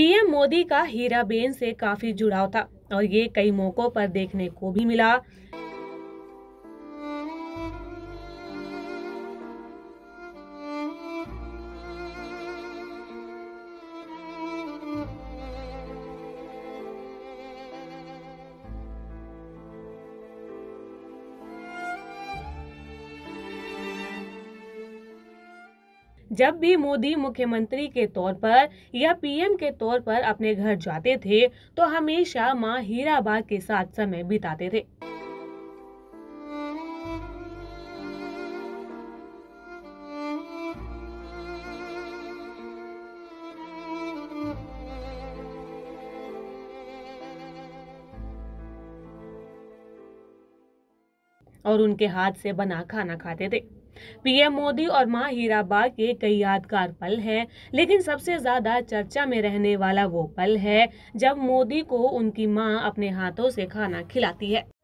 PM Modi का हीराबेन से काफी जुड़ाव था और ये कई मौकों पर देखने को भी मिला। जब भी मोदी मुख्यमंत्री के तौर पर या पीएम के तौर पर अपने घर जाते थे तो हमेशा मां हीराबा के साथ समय बिताते थे। और उनके हाथ से बना खाना खाते थे। पीएम मोदी और मां हीराबा के कई यादगार पल हैं, लेकिन सबसे ज्यादा चर्चा में रहने वाला वो पल है जब मोदी को उनकी मां अपने हाथों से खाना खिलाती है।